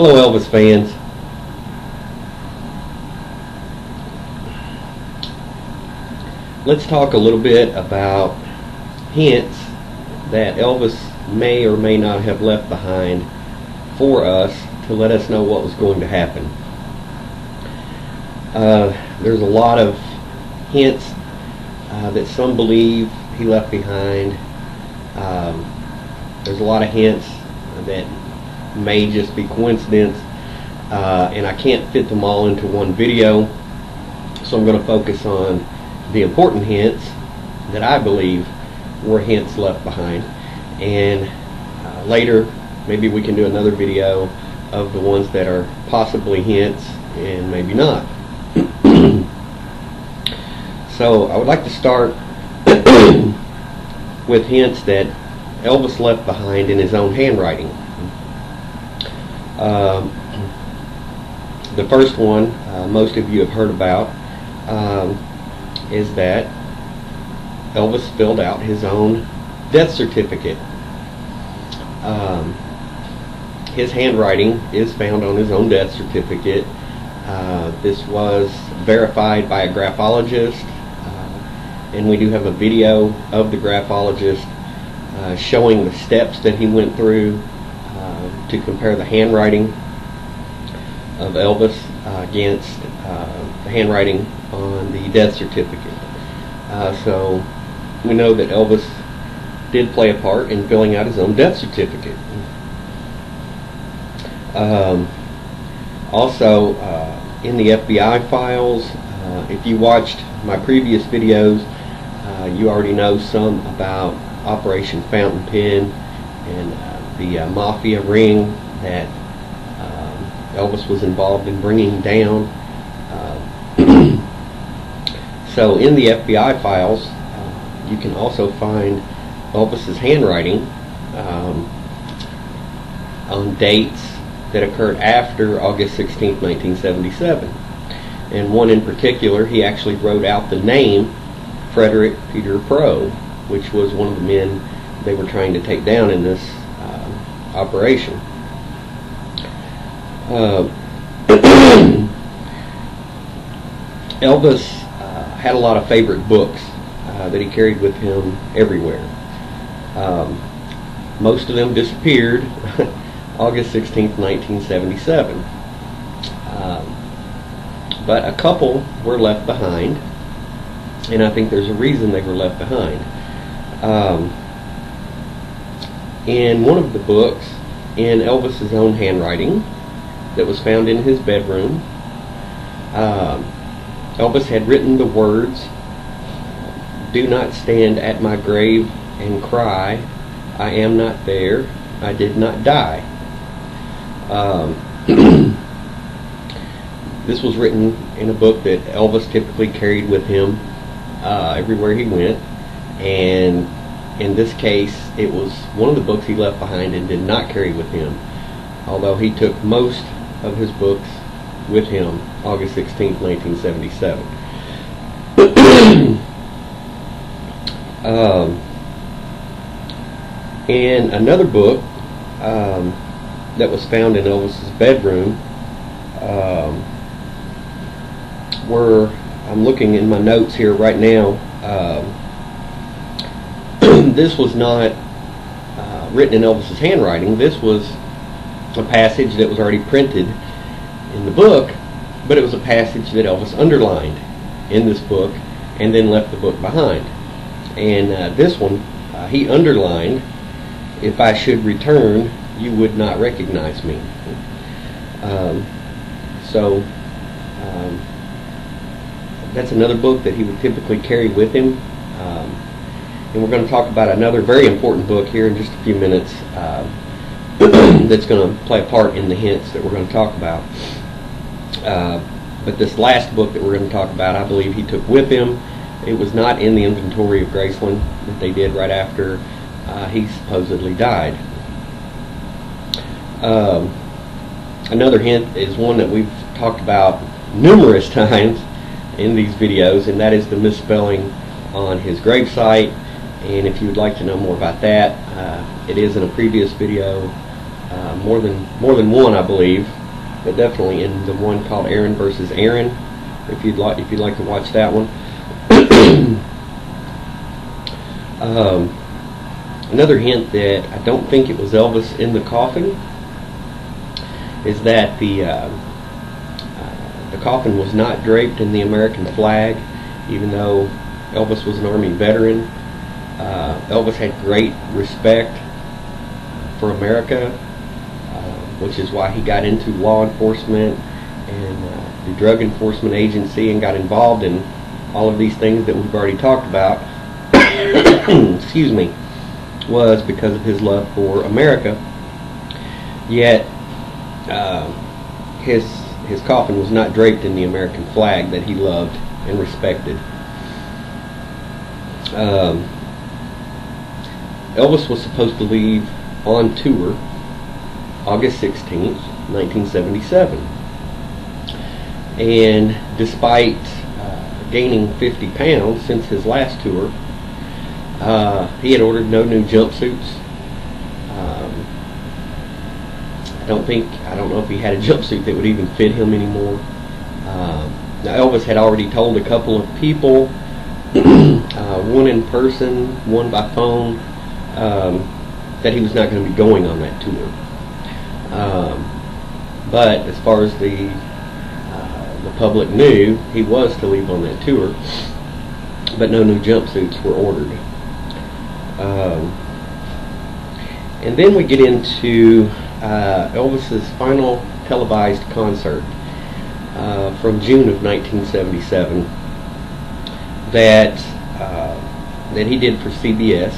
Hello, Elvis fans. Let's talk a little bit about hints that Elvis may or may not have left behind for us to let us know what was going to happen. There's a lot of hints that some believe he left behind. There's a lot of hints that may just be coincidence, and I can't fit them all into one video, so I'm going to focus on the important hints that I believe were hints left behind, and later maybe we can do another video of the ones that are possibly hints and maybe not. So I would like to start with hints that Elvis left behind in his own handwriting. The first one most of you have heard about is that Elvis filled out his own death certificate. His handwriting is found on his own death certificate. This was verified by a graphologist, and we do have a video of the graphologist showing the steps that he went through to compare the handwriting of Elvis against the handwriting on the death certificate. So we know that Elvis did play a part in filling out his own death certificate. Also, in the FBI files, if you watched my previous videos, you already know some about Operation Fountain Pen and the mafia ring that Elvis was involved in bringing down. So in the FBI files, you can also find Elvis's handwriting on dates that occurred after August 16, 1977. And one in particular, he actually wrote out the name Frederick Peter Perot, which was one of the men they were trying to take down in this operation. Elvis had a lot of favorite books that he carried with him everywhere. Most of them disappeared August 16, 1977. But a couple were left behind, and I think there's a reason they were left behind. In one of the books, in Elvis's own handwriting that was found in his bedroom, Elvis had written the words, "Do not stand at my grave and cry, I am not there, I did not die." This was written in a book that Elvis typically carried with him everywhere he went, and in this case, it was one of the books he left behind and did not carry with him, although he took most of his books with him August 16, 1977. And another book that was found in Elvis's bedroom were, I'm looking in my notes here right now, this was not written in Elvis's handwriting. This was a passage that was already printed in the book, but it was a passage that Elvis underlined in this book and then left the book behind. And this one, he underlined, "If I should return, you would not recognize me." So that's another book that he would typically carry with him. And we're going to talk about another very important book here in just a few minutes that's going to play a part in the hints that we're going to talk about. But this last book that we're going to talk about, I believe he took with him. It was not in the inventory of Graceland that they did right after he supposedly died. Another hint is one that we've talked about numerous times in these videos, and that is the misspelling on his gravesite. And if you would like to know more about that, it is in a previous video more than one, I believe, but definitely in the one called Aaron versus Aaron. If you'd like to watch that one. Another hint that I don't think it was Elvis in the coffin is that the coffin was not draped in the American flag, even though Elvis was an Army veteran. Elvis had great respect for America, which is why he got into law enforcement and the Drug Enforcement Agency and got involved in all of these things that we've already talked about. Excuse me, was because of his love for America. Yet his coffin was not draped in the American flag that he loved and respected. Elvis was supposed to leave on tour August 16th, 1977, and despite gaining 50 pounds since his last tour, he had ordered no new jumpsuits. I don't know if he had a jumpsuit that would even fit him anymore. Now Elvis had already told a couple of people, one in person, one by phone, that he was not going to be going on that tour. But as far as the public knew, he was to leave on that tour, but no new jumpsuits were ordered. And then we get into Elvis's final televised concert from June of 1977 that he did for CBS.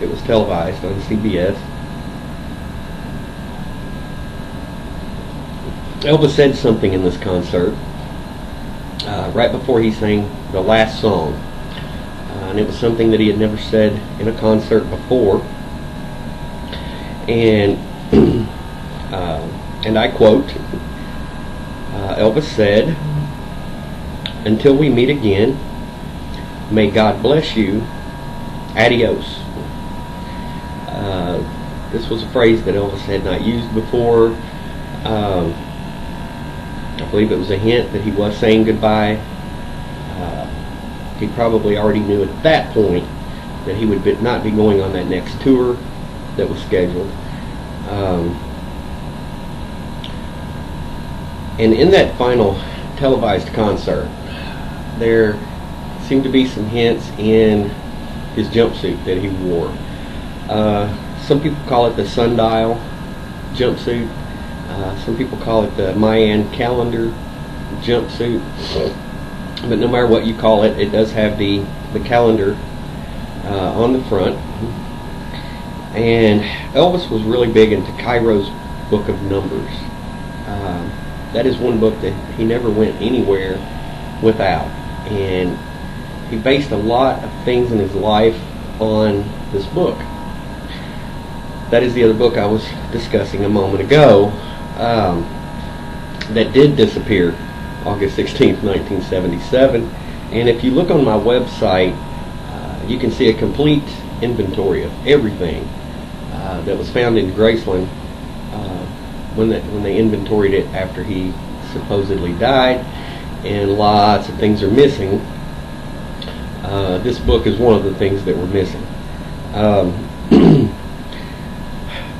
It was televised on CBS. Elvis said something in this concert right before he sang the last song, and it was something that he had never said in a concert before, and and I quote, Elvis said, "Until we meet again, may God bless you, adios." This was a phrase that Elvis had not used before. I believe it was a hint that he was saying goodbye. He probably already knew at that point that he would not be going on that next tour that was scheduled. And in that final televised concert, there seemed to be some hints in his jumpsuit that he wore. Some people call it the sundial jumpsuit. Some people call it the Mayan calendar jumpsuit. But no matter what you call it, it does have the calendar on the front. And Elvis was really big into Cairo's Book of Numbers. That is one book that he never went anywhere without. And he based a lot of things in his life on this book. That is the other book I was discussing a moment ago, that did disappear August 16th, 1977. And if you look on my website, you can see a complete inventory of everything that was found in Graceland when they inventoried it after he supposedly died, and lots of things are missing. This book is one of the things that were missing.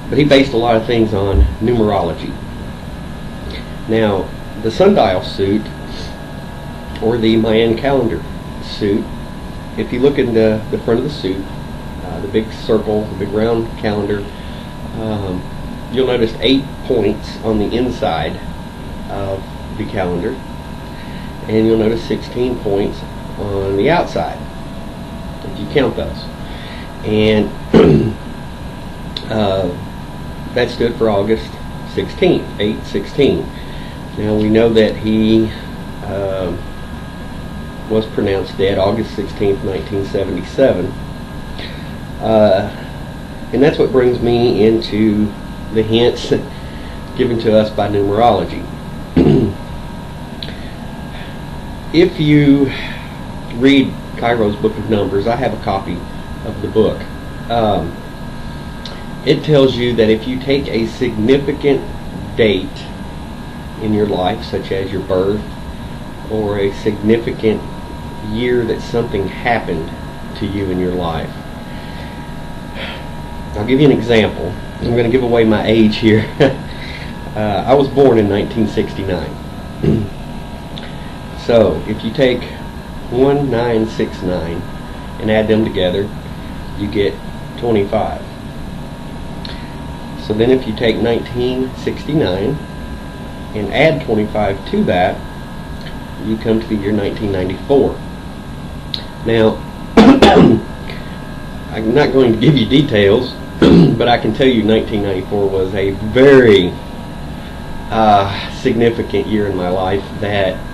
But he based a lot of things on numerology. Now, the sundial suit, or the Mayan calendar suit, if you look in the front of the suit, the big circle, the big round calendar, you'll notice 8 points on the inside of the calendar, and you'll notice 16 points on the outside, if you count those. And that stood for August 16th, 8/16. Now we know that he was pronounced dead August 16th, 1977. And that's what brings me into the hints given to us by numerology. If you read Cairo's Book of Numbers, I have a copy of the book. it tells you that if you take a significant date in your life, such as your birth, or a significant year that something happened to you in your life. I'll give you an example. I'm going to give away my age here. I was born in 1969. So if you take 1969 and add them together, you get 25. So then if you take 1969 and add 25 to that, you come to the year 1994. Now, I'm not going to give you details, but I can tell you 1994 was a very significant year in my life that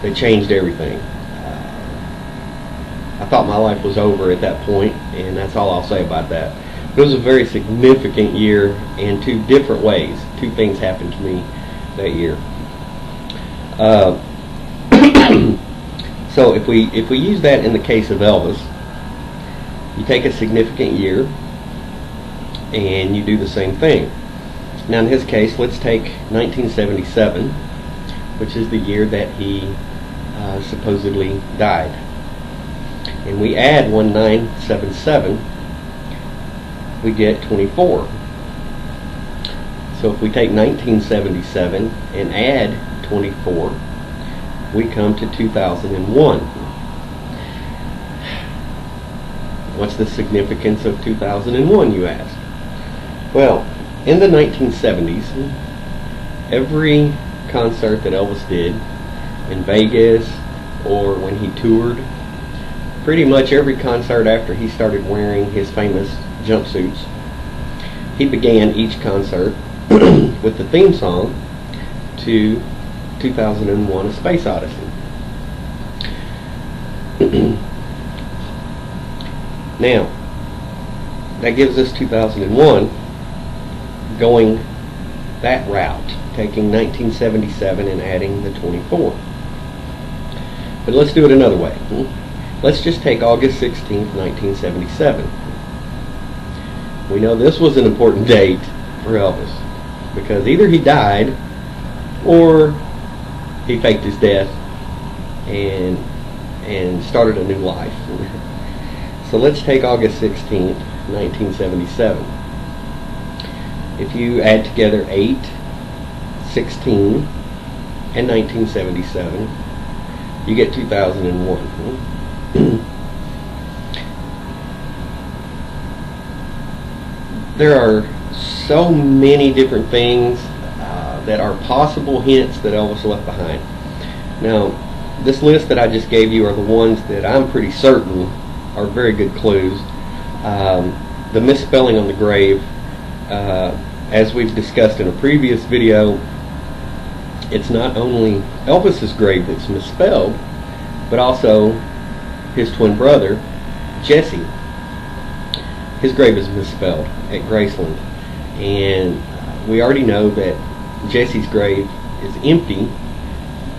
they changed everything. I thought my life was over at that point, and that's all I'll say about that. But it was a very significant year in two different ways. Two things happened to me that year. So if we use that in the case of Elvis, you take a significant year and you do the same thing. Now in his case, let's take 1977, which is the year that he supposedly died, and we add 1977, we get 24. So if we take 1977 and add 24, we come to 2001. What's the significance of 2001, you ask? Well, in the 1970s, every concert that Elvis did in Vegas or when he toured, pretty much every concert after he started wearing his famous jumpsuits, he began each concert with the theme song to 2001: A Space Odyssey. Now, that gives us 2001 going that route, taking 1977 and adding the 24. But let's do it another way. Let's just take August 16th, 1977. We know this was an important date for Elvis because either he died or he faked his death and started a new life. So let's take August 16th, 1977. If you add together 8, 16, and 1977, you get 2001. There are so many different things that are possible hints that Elvis left behind. Now, this list that I just gave you are the ones that I'm pretty certain are very good clues. The misspelling on the grave, as we've discussed in a previous video, it's not only Elvis's grave that's misspelled, but also his twin brother, Jesse. His grave is misspelled at Graceland, and we already know that Jesse's grave is empty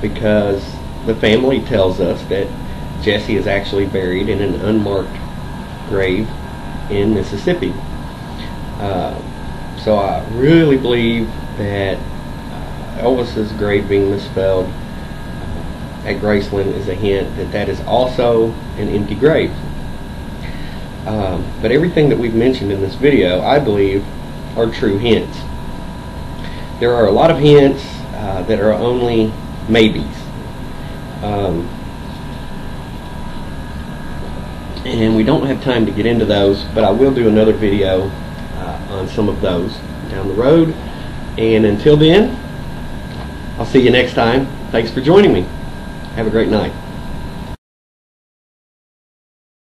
because the family tells us that Jesse is actually buried in an unmarked grave in Mississippi. So I really believe that Elvis's grave being misspelled at Graceland is a hint that that is also an empty grave. But everything that we've mentioned in this video, I believe, are true hints. There are a lot of hints that are only maybes. And we don't have time to get into those, but I will do another video on some of those down the road. And until then, I'll see you next time. Thanks for joining me. Have a great night.